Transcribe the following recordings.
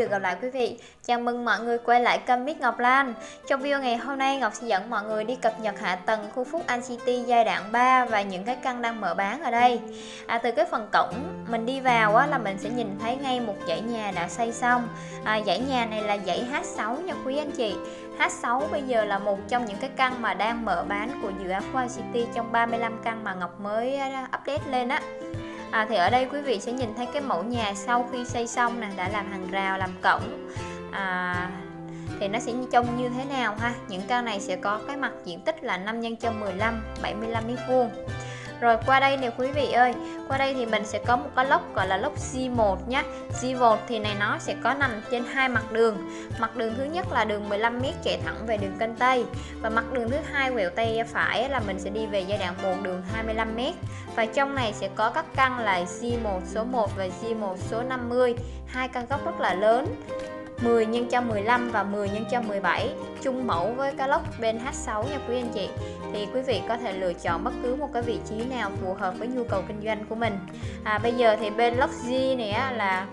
được gặp lại quý vị. Chào mừng mọi người quay lại kênh Ms Ngọc Lan. Trong video ngày hôm nay, Ngọc sẽ dẫn mọi người đi cập nhật hạ tầng khu Phúc An City giai đoạn 3 và những cái căn đang mở bán ở đây. Từ cái phần cổng mình đi vào là mình sẽ nhìn thấy ngay một dãy nhà đã xây xong. Dãy nhà này là dãy H6 nha quý anh chị. H6 bây giờ là một trong những cái căn mà đang mở bán của dự án Phúc An City trong 35 căn mà Ngọc mới update lên á. Thì ở đây quý vị sẽ nhìn thấy cái mẫu nhà sau khi xây xong nè, đã làm hàng rào, làm cổng, thì nó sẽ trông như thế nào ha. Những căn này sẽ có cái mặt diện tích là 5 x 15, 75 m². Rồi qua đây nè quý vị ơi, qua đây thì mình sẽ có một cái lốc gọi là lốc G1 nhé. G1 thì này nó sẽ có nằm trên hai mặt đường. Mặt đường thứ nhất là đường 15 m chạy thẳng về đường kênh Tây, và mặt đường thứ hai quẹo tay phải là mình sẽ đi về giai đoạn 1 đường 25 m. Và trong này sẽ có các căn là G1 số 1 và G1 số 50, hai căn góc rất là lớn, 10 x 15 và 10 x 17, chung mẫu với cái lốc bên H6 nha quý anh chị. Thì quý vị có thể lựa chọn bất cứ một cái vị trí nào phù hợp với nhu cầu kinh doanh của mình. Bây giờ thì bên lốc G này á, là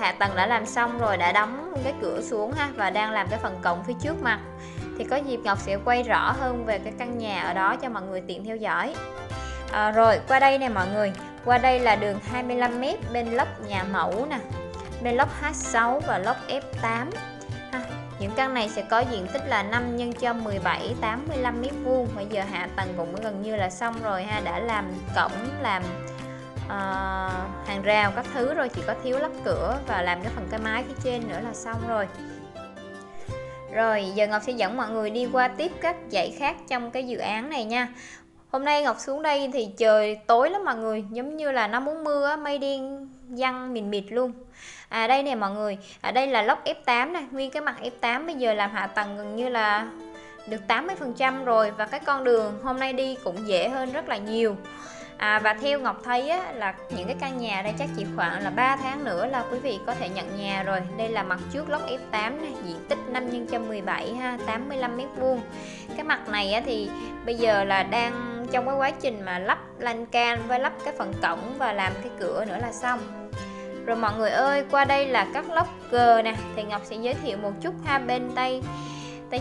hạ tầng đã làm xong rồi, đã đóng cái cửa xuống ha, và đang làm cái phần cổng phía trước mặt. Thì có dịp Ngọc sẽ quay rõ hơn về cái căn nhà ở đó cho mọi người tiện theo dõi. Rồi qua đây nè mọi người, qua đây là đường 25 m bên lốc nhà mẫu nè, bên lốc H6 và lốc F8. Những căn này sẽ có diện tích là 5 x 17, 85 m². Bây giờ hạ tầng cũng gần như là xong rồi ha, đã làm cổng, làm hàng rào các thứ rồi, chỉ có thiếu lắp cửa và làm cái phần cái mái phía trên nữa là xong rồi. Rồi giờ Ngọc sẽ dẫn mọi người đi qua tiếp các dãy khác trong cái dự án này nha. Hôm nay Ngọc xuống đây thì trời tối lắm mọi người, giống như là nó muốn mưa á, mây đen giăng mịt mịt luôn. Đây nè mọi người, ở đây là lốc F8 này, nguyên cái mặt F8 bây giờ làm hạ tầng gần như là được 80% rồi, và cái con đường hôm nay đi cũng dễ hơn rất là nhiều. Và theo Ngọc thấy á, là những cái căn nhà đây chắc chỉ khoảng là 3 tháng nữa là quý vị có thể nhận nhà rồi. Đây là mặt trước lốc F8 này, diện tích 5 x 17 ha, 85 m². Cái mặt này á, thì bây giờ là đang trong cái quá trình mà lắp lan can với lắp cái phần cổng và làm cái cửa nữa là xong. Rồi mọi người ơi, qua đây là các lốc G nè, thì Ngọc sẽ giới thiệu một chút ha. Bên tay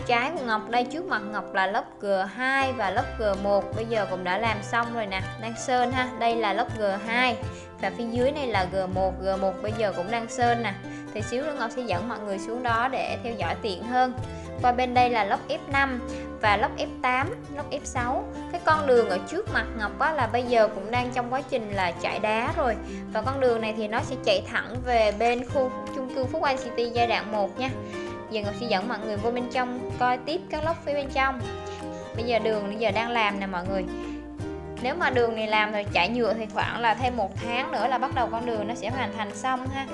trái của Ngọc đây, trước mặt Ngọc là lốc G2 và lốc G1, bây giờ cũng đã làm xong rồi nè, đang sơn ha. Đây là lốc G2 và phía dưới này là G1, G1 bây giờ cũng đang sơn nè. Thì xíu nữa Ngọc sẽ dẫn mọi người xuống đó để theo dõi tiện hơn. Qua bên đây là lốc F5 và lốc F8, lốc F6. Cái con đường ở trước mặt Ngọc á, là bây giờ cũng đang trong quá trình là trải đá rồi. Và con đường này thì nó sẽ chạy thẳng về bên khu chung cư Phúc An City giai đoạn 1 nha. Giờ Ngọc sẽ dẫn mọi người vô bên trong coi tiếp các lốc phía bên trong. Bây giờ đường giờ đang làm nè mọi người. Nếu mà đường này làm rồi chạy nhựa thì khoảng là thêm 1 tháng nữa là bắt đầu con đường nó sẽ hoàn thành xong ha.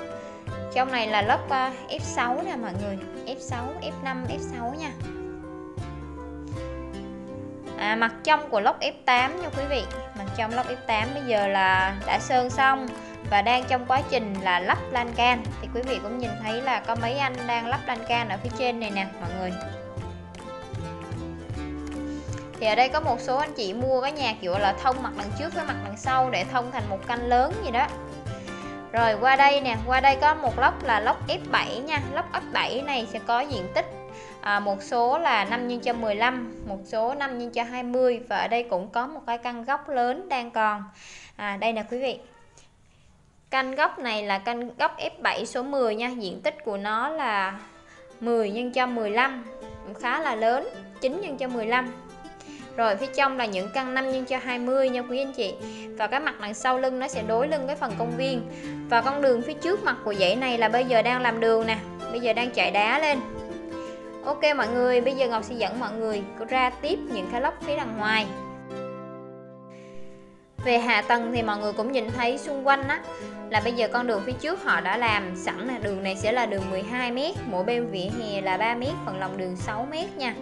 Trong này là lốc F6 nè mọi người, F6, F5, F6 nha. Mặt trong của lốc F8 nha quý vị, mặt trong lốc F8 bây giờ là đã sơn xong và đang trong quá trình là lắp lan can. Thì quý vị cũng nhìn thấy là có mấy anh đang lắp lan can ở phía trên này nè mọi người. Thì ở đây có một số anh chị mua cái nhà kiểu là thông mặt đằng trước với mặt đằng sau để thông thành một căn lớn gì đó. Rồi qua đây nè, qua đây có một lốc là lốc F7 nha. Lốc F7 này sẽ có diện tích một số là 5 x 15, một số 5 x 20. Và ở đây cũng có một cái căn góc lớn đang còn. Đây nè quý vị, căn góc này là căn góc F7 số 10 nha. Diện tích của nó là 10 x 15, cũng khá là lớn, 9 x 15. Rồi phía trong là những căn 5 x 20 nha quý anh chị. Và cái mặt đằng sau lưng nó sẽ đối lưng cái phần công viên. Và con đường phía trước mặt của dãy này là bây giờ đang làm đường nè, bây giờ đang chạy đá lên. Ok mọi người, bây giờ Ngọc sẽ dẫn mọi người ra tiếp những cái lốc phía đằng ngoài. Về hạ tầng thì mọi người cũng nhìn thấy xung quanh á, là bây giờ con đường phía trước họ đã làm sẵn là đường này sẽ là đường 12 m, mỗi bên vỉa hè là 3 m, phần lòng đường 6 m nha.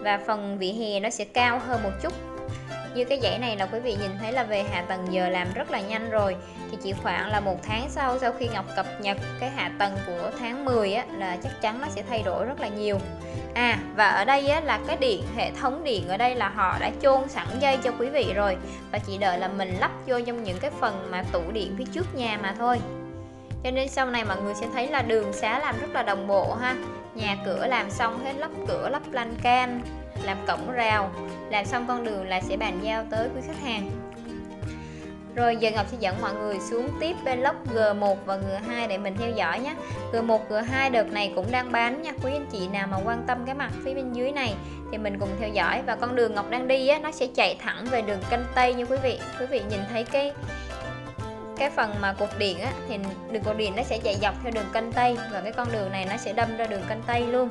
Và phần vỉa hè nó sẽ cao hơn một chút. Như cái dãy này là quý vị nhìn thấy là về hạ tầng giờ làm rất là nhanh rồi. Thì chỉ khoảng là 1 tháng sau khi Ngọc cập nhật cái hạ tầng của tháng 10 á, là chắc chắn nó sẽ thay đổi rất là nhiều. Và ở đây á, là cái điện, hệ thống điện ở đây là họ đã chôn sẵn dây cho quý vị rồi. Và chỉ đợi là mình lắp vô trong những cái phần mà tủ điện phía trước nhà mà thôi. Cho nên sau này mọi người sẽ thấy là đường xá làm rất là đồng bộ ha. Nhà cửa làm xong hết, lắp cửa, lắp lan can, làm cổng rào, làm xong con đường là sẽ bàn giao tới quý khách hàng. Rồi giờ Ngọc sẽ dẫn mọi người xuống tiếp bên lốc G1 và G2 để mình theo dõi nhé. G1, G2 đợt này cũng đang bán nha. Quý anh chị nào mà quan tâm cái mặt phía bên dưới này thì mình cùng theo dõi. Và con đường Ngọc đang đi á, nó sẽ chạy thẳng về đường Kênh Tây như quý vị. Quý vị nhìn thấy cái phần mà cột điện á, thì đường cột điện nó sẽ chạy dọc theo đường Kênh Tây. Và cái con đường này nó sẽ đâm ra đường Kênh Tây luôn.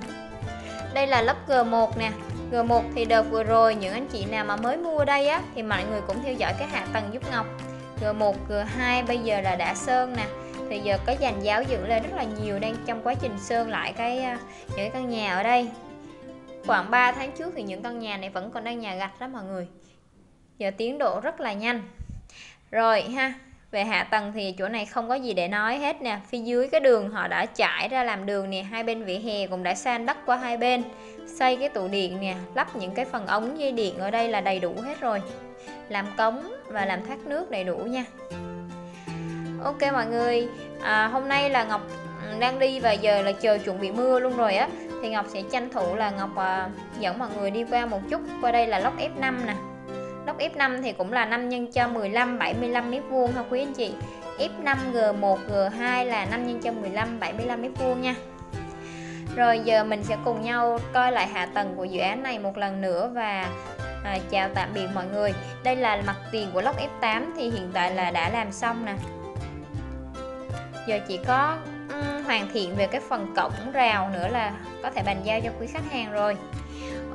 Đây là lốc G1 nè. G1 thì đợt vừa rồi những anh chị nào mà mới mua đây á, thì mọi người cũng theo dõi cái hạ tầng giúp Ngọc. G1, G2 bây giờ là đã sơn nè. Thì giờ có dàn giáo dựng lên rất là nhiều, đang trong quá trình sơn lại những căn nhà ở đây. Khoảng 3 tháng trước thì những căn nhà này vẫn còn đang nhà gạch đó mọi người. Giờ tiến độ rất là nhanh. Rồi ha, về hạ tầng thì chỗ này không có gì để nói hết nè. Phía dưới cái đường họ đã trải ra làm đường nè, hai bên vỉa hè cũng đã san đất qua hai bên, xây cái tủ điện nè, lắp những cái phần ống dây điện ở đây là đầy đủ hết rồi. Làm cống và làm thoát nước đầy đủ nha. Ok mọi người, hôm nay là Ngọc đang đi và giờ là trời chuẩn bị mưa luôn rồi á, thì Ngọc sẽ tranh thủ là Ngọc dẫn mọi người đi qua một chút. Qua đây là lốc F5 nè. Lốc F5 thì cũng là 5 x cho 15, 75 m2 ha quý anh chị. F5 G1 G2 là 5 x cho 15 75 m2 nha. Rồi giờ mình sẽ cùng nhau coi lại hạ tầng của dự án này một lần nữa và chào tạm biệt mọi người. Đây là mặt tiền của lốc F8 thì hiện tại là đã làm xong nè. Giờ chỉ có hoàn thiện về cái phần cổng rào nữa là có thể bàn giao cho quý khách hàng rồi.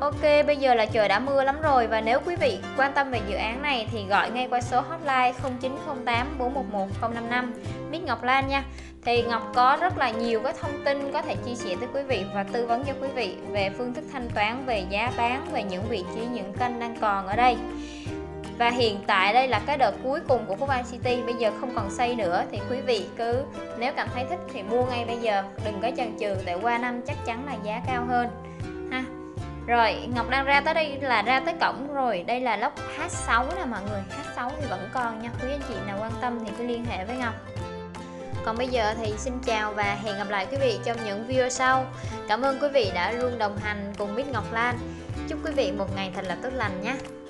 Ok, bây giờ là trời đã mưa lắm rồi, và nếu quý vị quan tâm về dự án này thì gọi ngay qua số hotline 0908 411 055 Ms Ngọc Lan nha. Thì Ngọc có rất là nhiều cái thông tin có thể chia sẻ tới quý vị và tư vấn cho quý vị về phương thức thanh toán, về giá bán, về những vị trí, những kênh đang còn ở đây. Và hiện tại đây là cái đợt cuối cùng của Phúc An City, bây giờ không còn xây nữa thì quý vị cứ nếu cảm thấy thích thì mua ngay bây giờ, đừng có chần chừ, tại qua năm chắc chắn là giá cao hơn ha. Rồi Ngọc đang ra tới đây là ra tới cổng rồi. Đây là lốc H6 nè mọi người. H6 thì vẫn còn nha. Quý anh chị nào quan tâm thì cứ liên hệ với Ngọc. Còn bây giờ thì xin chào và hẹn gặp lại quý vị trong những video sau. Cảm ơn quý vị đã luôn đồng hành cùng Ms Ngọc Lan. Chúc quý vị một ngày thật là tốt lành nhé.